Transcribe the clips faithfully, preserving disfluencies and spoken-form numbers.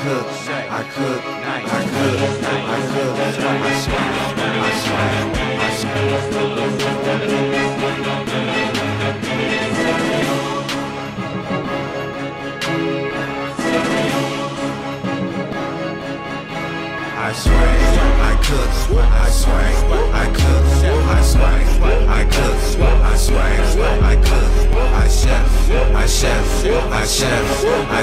cook, I cook, I cook, I cook, I cook, I swang, I swang, I cook, I swang, I cook, I swang, I cook, I swang, I cook, I chef, I chef, I chef, I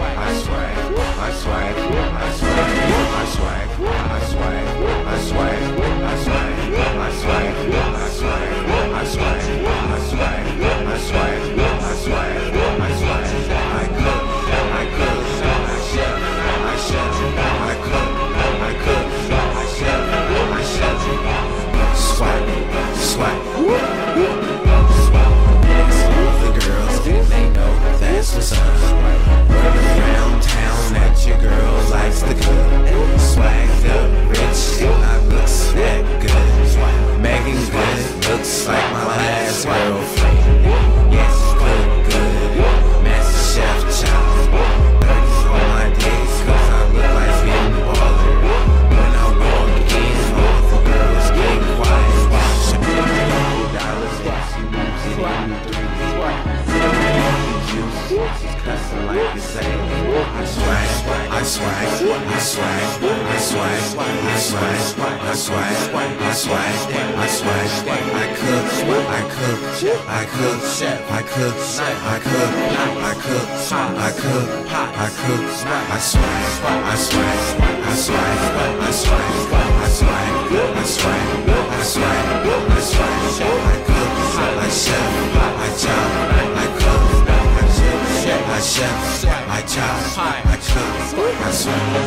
I swang, I swang, I swang, I swang, I swang, I swang, I swang, I swang, I swang, I swang, I swang, I swang, I swang, I swang, I cook, I cook, I chef, I chef, I cook, I cook, I chef, I chef, swag, swag, swag. The girls, they know that's what's up. Running around town at your girl likes the good. Swagged up, rich, and I looks that good. Megan good, looks like my last girlfriend. Yes, good, good, master chef child. I swag, I swag, I swag, I swag, I swag, I swag, I swag, I cook, I cook, I cook, I cook, I cook, I cook, I cook, I cook, I swag, I swag, I swag, I swag, I swag, I swag, I swag, I swag, I cook, I chef, I chop, I cook, I chef, I chop, I cook, I swag.